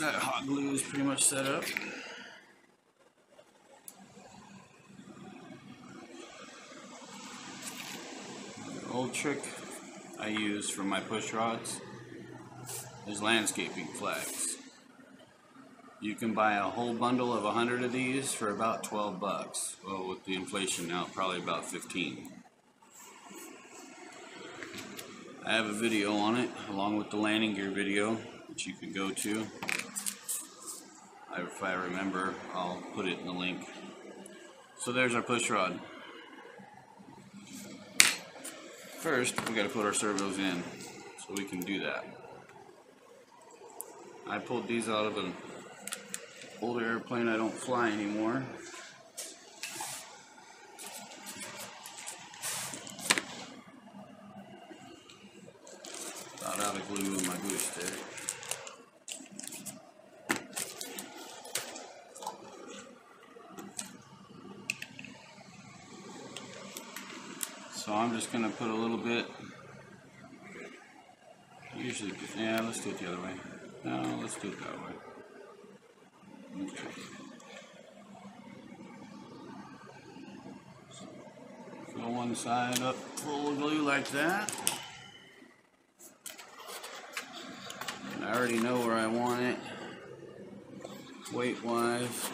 set. Hot glue is pretty much set up. The old trick I use for my push rods is landscaping flags. You can buy a whole bundle of 100 of these for about 12 bucks. Well, with the inflation now, probably about 15. I have a video on it, along with the landing gear video, which you can go to. If I remember, I'll put it in the link. So there's our push rod. First, we got to put our servos in, so we can do that. I pulled these out of an older airplane I don't fly anymore. About out of glue with my glue stick. So I'm just going to put a little bit. Usually, yeah, let's do it the other way. No, let's do it that way. Okay. Fill one side up full of glue like that. And I already know where I want it, weight-wise.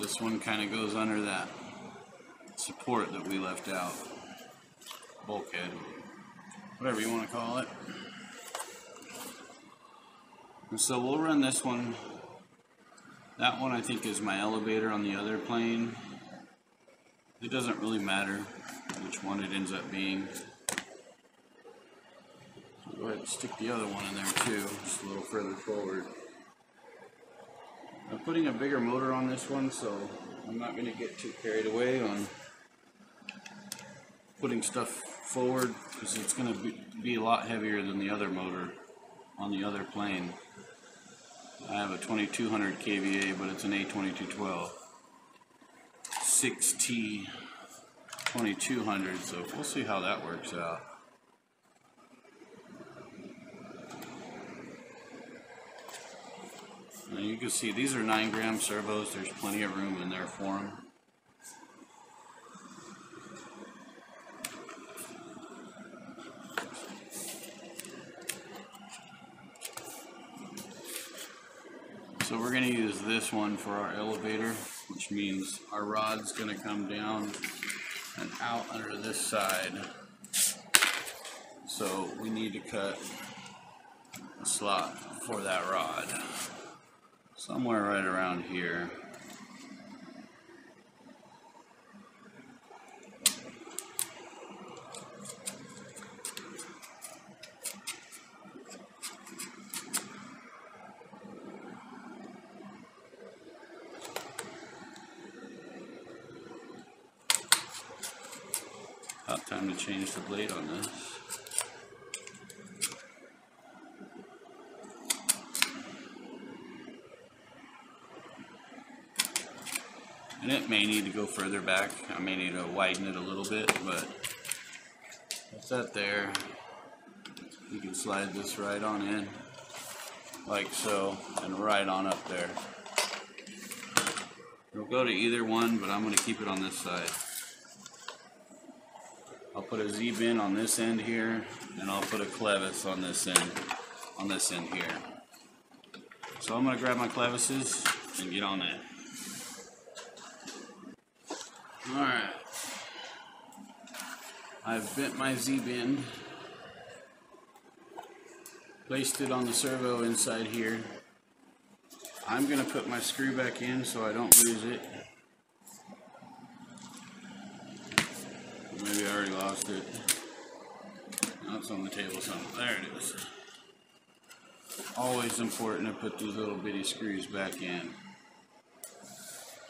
This one kind of goes under that support that we left out. Bulkhead. Whatever you want to call it. And so we'll run this one. That one I think is my elevator on the other plane. It doesn't really matter which one it ends up being. So go ahead and stick the other one in there too, just a little further forward. I'm putting a bigger motor on this one, so I'm not going to get too carried away on putting stuff forward, because it's going to be a lot heavier than the other motor on the other plane. I have a 2200 kVA, but it's an A2212. 6T 2200, so we'll see how that works out. Now you can see these are 9-gram servos. There's plenty of room in there for them. So we're going to use this one for our elevator, which means our rod's going to come down and out under this side. So we need to cut a slot for that rod. Somewhere right around here. About time to change the blade on this. And it may need to go further back. I may need to widen it a little bit, but that's that there. You can slide this right on in, like so, and right on up there. It'll go to either one, but I'm going to keep it on this side. I'll put a Z-bin on this end here, and I'll put a clevis on this end, here. So I'm going to grab my clevises and get on that. Alright, I've bent my Z-bin, placed it on the servo inside here. I'm going to put my screw back in so I don't lose it. Maybe I already lost it. Now it's on the table somewhere. There it is. Always important to put these little bitty screws back in.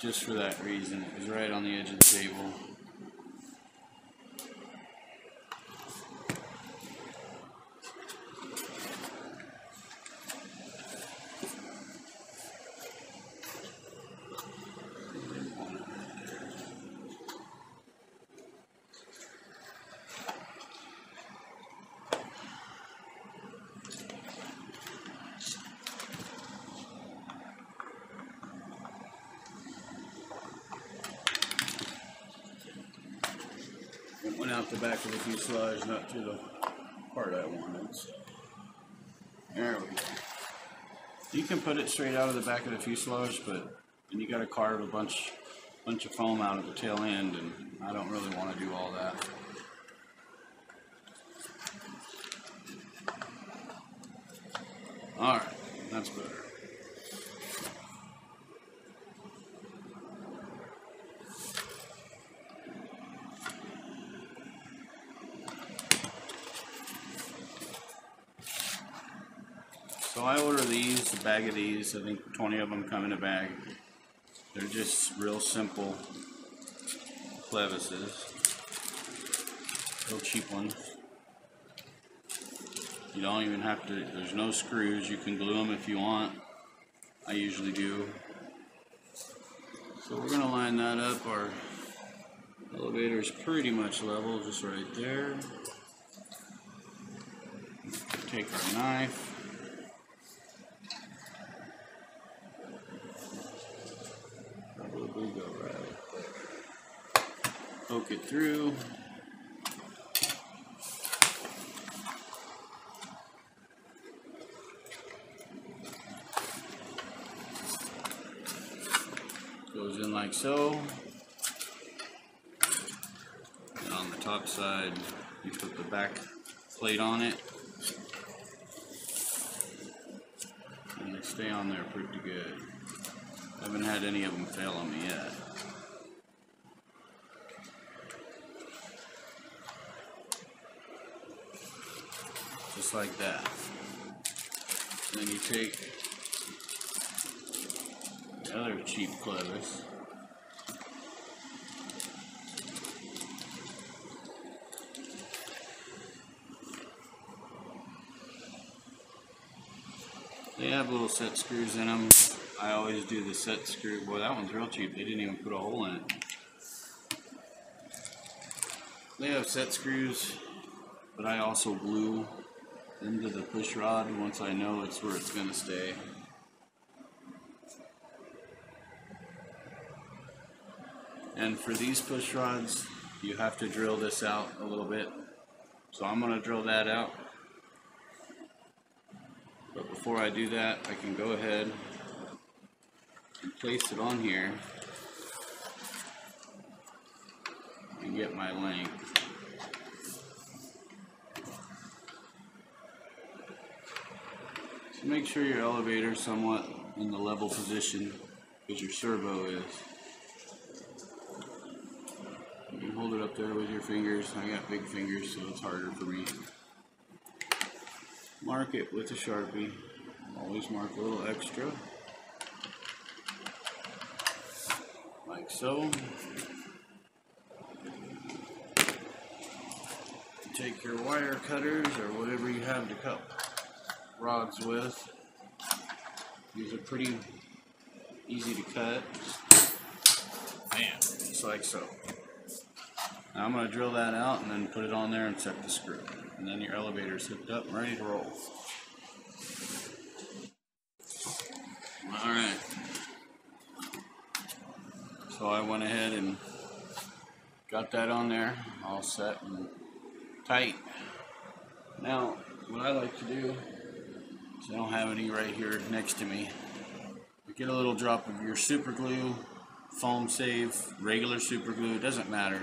Just for that reason. It was right on the edge of the table. off the back of the fuselage, not to the part I wanted. So there we go. You can put it straight out of the back of the fuselage, but then you got to carve a bunch of foam out of the tail end, and I don't really want to do all that. All right, that's better. So I order these, a bag of these, I think 20 of them come in a bag. They're just real simple clevises, real cheap ones. You don't even have to, there's no screws, you can glue them if you want. I usually do. So we're going to line that up. Our elevator is pretty much level, just right there. Take our knife. Go right there. Poke it through. Goes in like so. And on the top side, you put the back plate on it. And they stay on there pretty good. I haven't had any of them fail on me yet. Just like that. Then you take the other cheap clevis. They have little set screws in them. I always do the set screw. Boy, that one's real cheap. They didn't even put a hole in it. They have set screws, but I also glue into the push rod once I know it's where it's going to stay. And for these push rods, you have to drill this out a little bit. So I'm going to drill that out. But before I do that, I can go ahead and place it on here and get my length. So make sure your elevator is somewhat in the level position as your servo is. You can hold it up there with your fingers. I got big fingers, so it's harder for me. Mark it with a Sharpie. Always mark a little extra. Like so. Take your wire cutters or whatever you have to cut rods with. These are pretty easy to cut. Bam, just like so. Now I'm going to drill that out and then put it on there and set the screw. And then your elevator is hooked up and ready to roll. Alright. So I went ahead and got that on there, all set and tight. Now, what I like to do is, I don't have any right here next to me, but get a little drop of your super glue, foam save, regular super glue, it doesn't matter.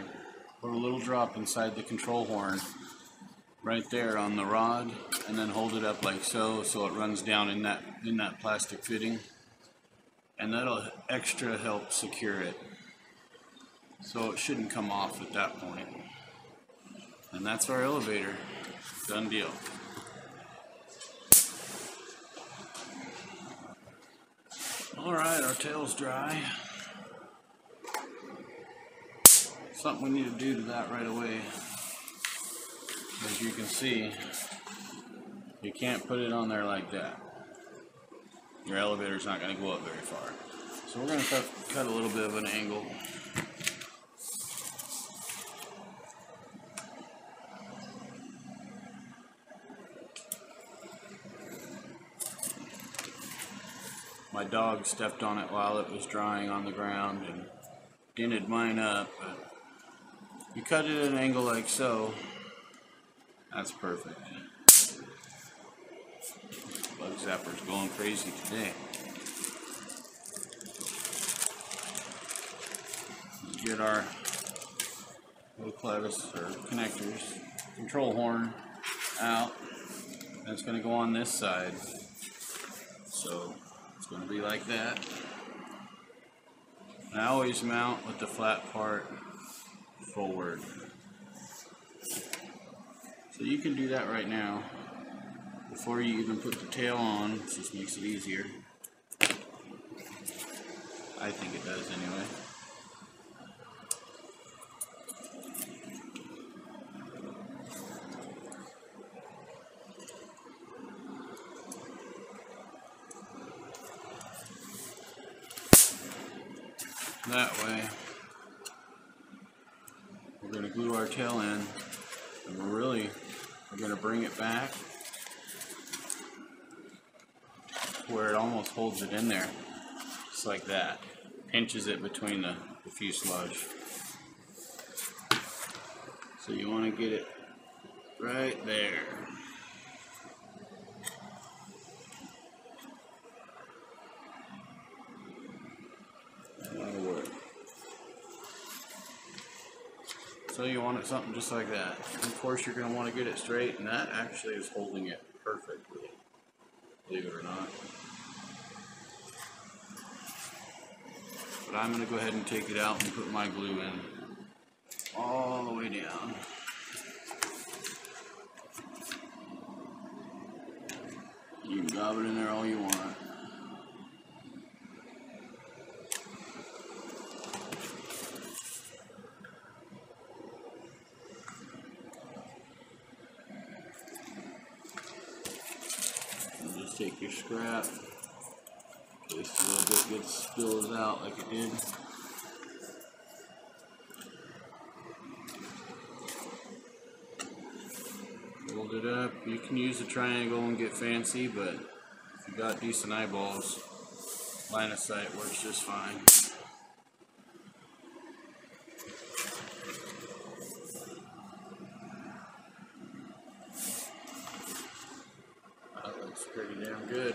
Put a little drop inside the control horn right there on the rod, and then hold it up like so, so it runs down in that plastic fitting. And that'll extra help secure it, so it shouldn't come off at that point. And that's our elevator. Done deal. Alright, our tail's dry. Something we need to do to that right away. As you can see, you can't put it on there like that. Your elevator's not going to go up very far. So we're going to cut a little bit of an angle. My dog stepped on it while it was drying on the ground and dented mine up, but You cut it at an angle like so. That's perfect. Bug zapper's going crazy today. Get our little clevis or connectors, control horn out. That's going to go on this side. So it's going to be like that. And I always mount with the flat part forward. So you can do that right now before you even put the tail on. It just makes it easier. I think it does anyway. That way, we're going to glue our tail in, and we're going to bring it back to where it almost holds it in there, just like that. Pinches it between the fuselage. So you want to get it right there. So you want it something just like that. Of course, you're going to want to get it straight, and that actually is holding it perfectly, believe it or not. But I'm going to go ahead and take it out and put my glue in all the way down. You can gob it in there all you want. Take your scrap, in case a little bit spills out like it did. Hold it up. You can use a triangle and get fancy, but if you got decent eyeballs, line of sight works just fine. Pretty damn good.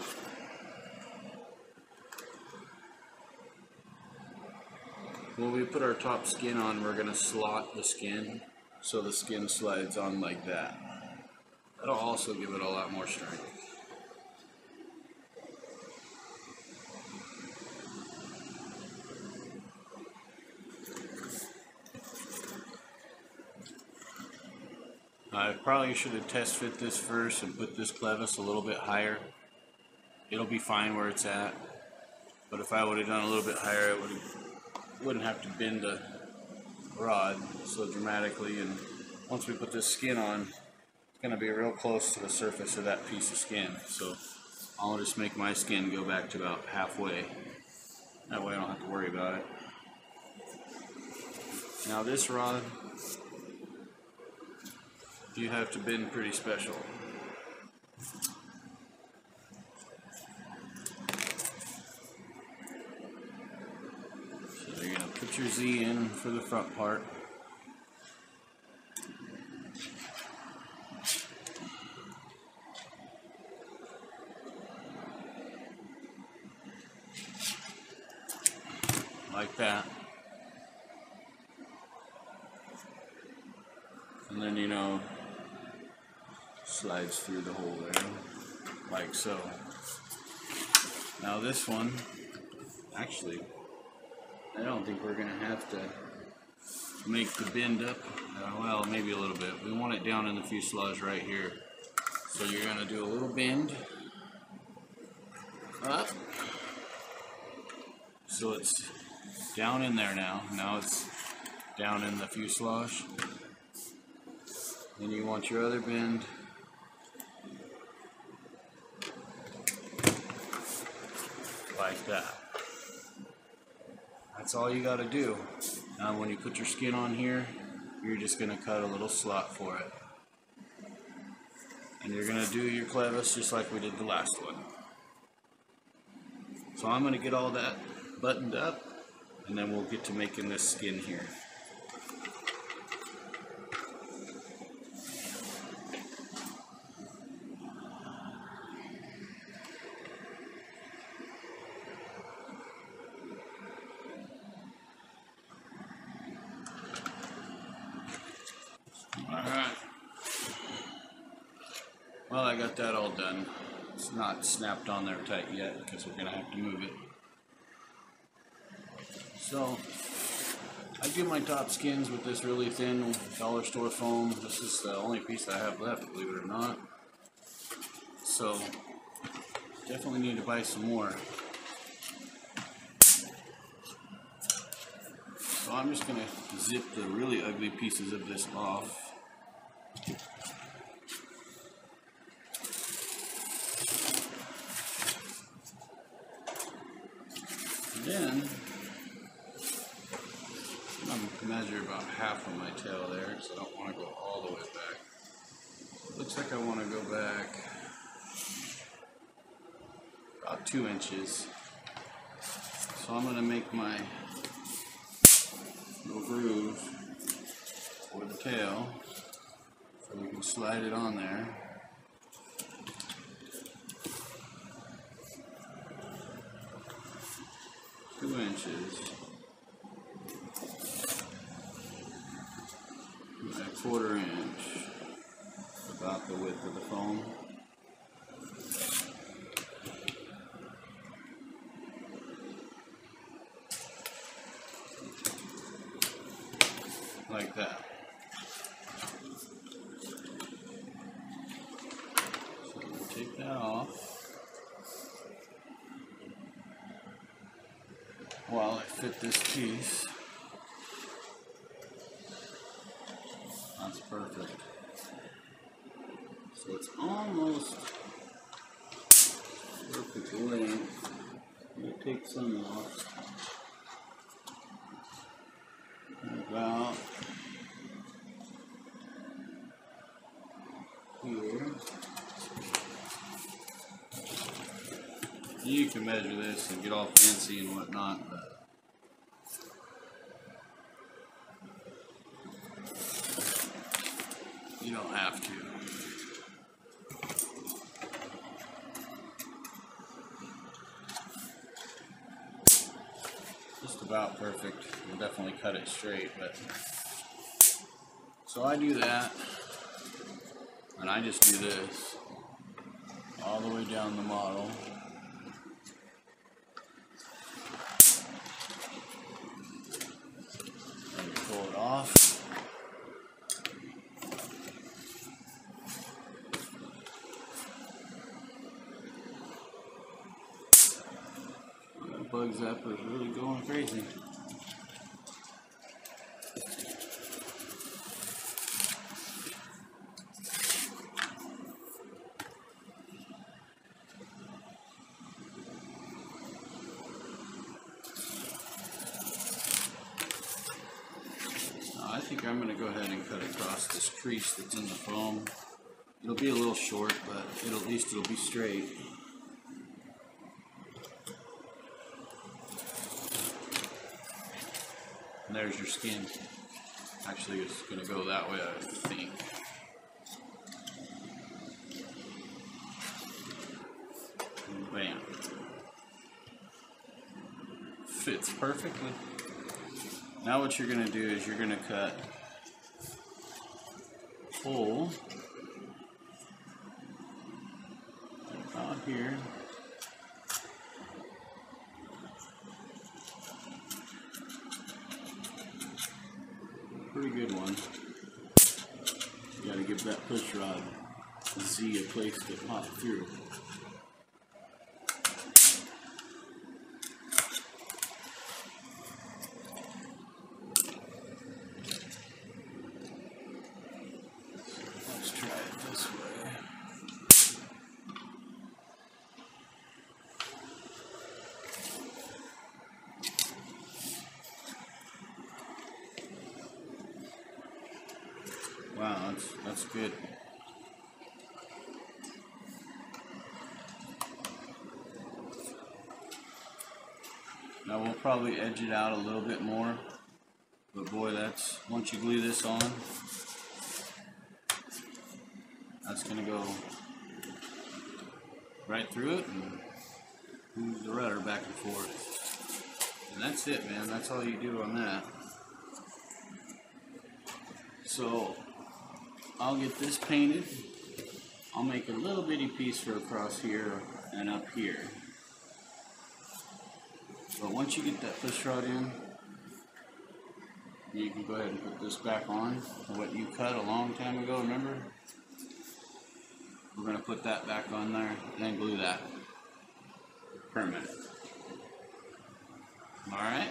When we put our top skin on, we're going to slot the skin so the skin slides on like that. That'll also give it a lot more strength. I probably should have test fit this first and put this clevis a little bit higher. It'll be fine where it's at, but if I would have done a little bit higher, it wouldn't have to bend the rod so dramatically. And once we put this skin on, it's going to be real close to the surface of that piece of skin. So I'll just make my skin go back to about halfway. That way I don't have to worry about it. Now this rod, you have to bend pretty special. So you're going to put your Z in for the front part. Like that. And then, you know, slides through the hole there, like so. Now this one, actually, I don't think we're going to have to make the bend up, well, maybe a little bit. We want it down in the fuselage right here. So you're going to do a little bend up, so it's down in there now. Now it's down in the fuselage. Then you want your other bend. Like that. That's all you got to do. Now when you put your skin on here, you're just going to cut a little slot for it. And you're going to do your clevis just like we did the last one. So I'm going to get all that buttoned up, and then we'll get to making this skin here. Well, I got that all done. It's not snapped on there tight yet because we're going to have to move it. So, I do my top skins with this really thin dollar store foam. This is the only piece that I have left, believe it or not. So, definitely need to buy some more. So I'm just going to zip the really ugly pieces of this off. And then, I'm going to measure about half of my tail there because I don't want to go all the way back. Looks like I want to go back about 2 inches. So I'm going to make my little groove for the tail so we can slide it on there. A quarter inch, about the width of the foam. Like that. So we'll take that off. While I fit this piece. That's perfect. So it's almost perfect length. I'm going to take some off. About here. You can measure this and get all fancy and whatnot, but you don't have to. Just about perfect. We'll definitely cut it straight, but so I do that, and I just do this all the way down the model. And pull it off. Bug zapper is really going crazy. Now I think I'm going to go ahead and cut across this crease that's in the foam. It'll be a little short, but at least it'll be straight. And there's your skin. Actually, it's going to go that way, I think. And bam. Fits perfectly. Now what you're going to do is you're going to cut a hole out here. Pretty good one. You gotta give that push rod a Z a place to pop through. Let's try it this way. Wow, that's good. Now we'll probably edge it out a little bit more, but boy, that's, once you glue this on, that's gonna go right through it and move the rudder back and forth. And that's it, man, that's all you do on that. So, I'll get this painted I'll make a little bitty piece for across here and up here. But once you get that fish rod in, you can go ahead and put this back on. What you cut a long time ago, remember? We're going to put that back on there and then glue that permanent. Alright?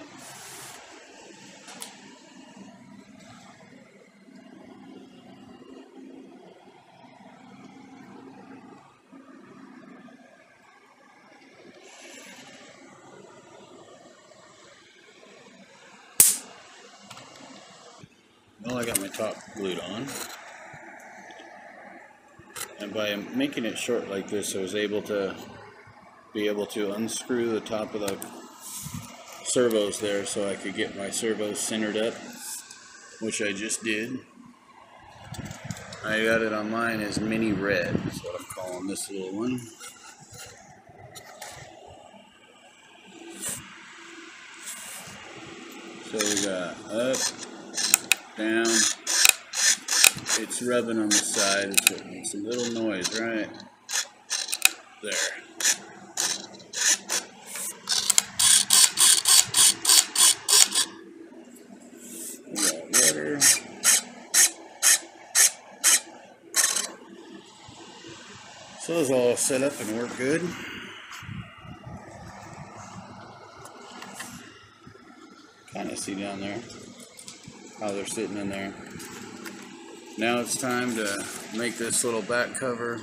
Well, I got my top glued on, and by making it short like this, I was able to unscrew the top of the servos there, so I could get my servos centered up, which I just did. I got it on mine as mini red, is what I'm calling this little one. So we got up, down. It's rubbing on the side, it makes a little noise, right? There. We got water. So it's all set up and work good. Kind of see down there how they're sitting in there. Now it's time to make this little back cover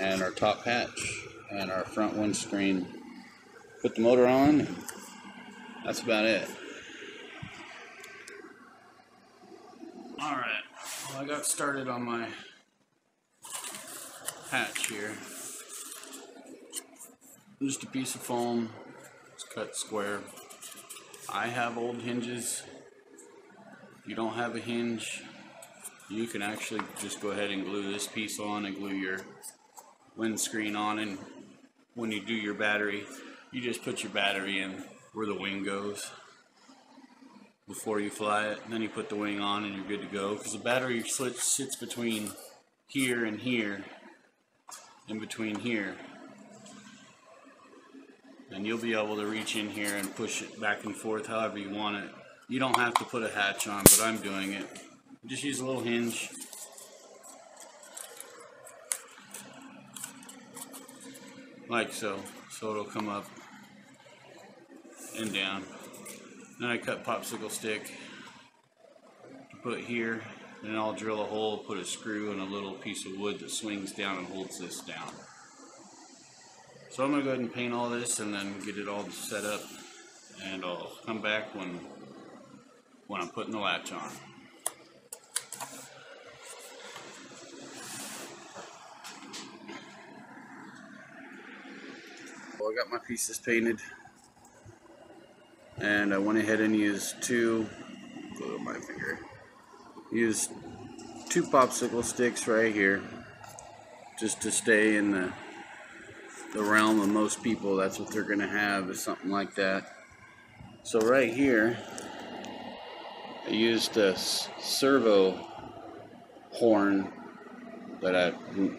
and our top hatch and our front windscreen. Put the motor on, and that's about it. Alright, well, I got started on my hatch here. Just a piece of foam, it's cut square. I have old hinges. If you don't have a hinge, you can actually just go ahead and glue this piece on and glue your windscreen on, and when you do your battery, you just put your battery in where the wing goes before you fly it, and then you put the wing on and you're good to go, because the battery sits between here and here and between here, and you'll be able to reach in here and push it back and forth however you want it. You don't have to put a hatch on, but I'm doing it. Just use a little hinge. Like so. So it'll come up and down. Then I cut popsicle stick to put here. Then I'll drill a hole, put a screw and a little piece of wood that swings down and holds this down. So I'm going to go ahead and paint all this and then get it all set up. And I'll come back when I'm putting the latch on. Well, I got my pieces painted, and I went ahead and used two popsicle sticks right here, just to stay in the realm of most people. That's what they're gonna have, is something like that. So right here, I used a servo horn that I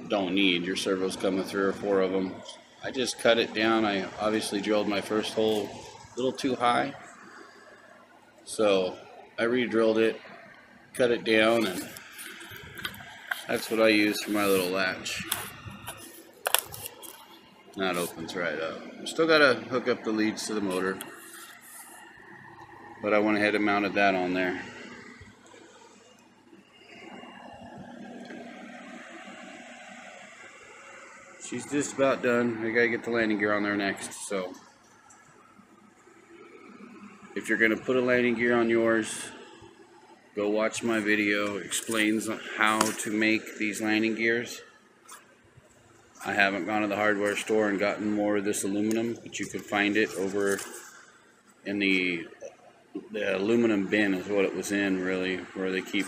don't need. Your servos come with 3 or 4 of them. I just cut it down. I obviously drilled my first hole a little too high, so I re-drilled it, cut it down, and that's what I use for my little latch. Now it opens right up. I still gotta hook up the leads to the motor, but I went ahead and mounted that on there. She's just about done. I gotta get the landing gear on there next. So if you're gonna put a landing gear on yours, go watch my video. It explains how to make these landing gears. I haven't gone to the hardware store and gotten more of this aluminum, but you can find it over in the aluminum bin is what it was in, really, where they keep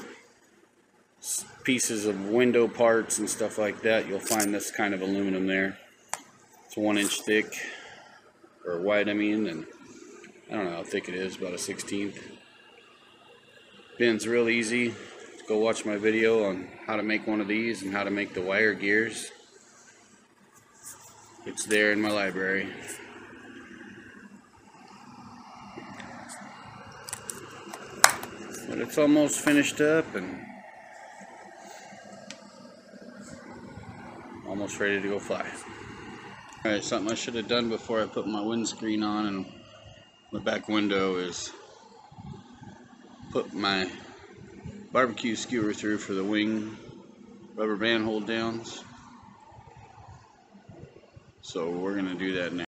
pieces of window parts and stuff like that. You'll find this kind of aluminum there. It's 1 inch thick, or wide, I mean, and I don't know how thick it is, about a 16th. Bends real easy. go watch my video on how to make one of these and how to make the wire gears. It's there in my library. But it's almost finished up and almost ready to go fly. Alright, something I should have done before I put my windscreen on and my back window is put my barbecue skewer through for the wing rubber band hold downs. So we're going to do that now.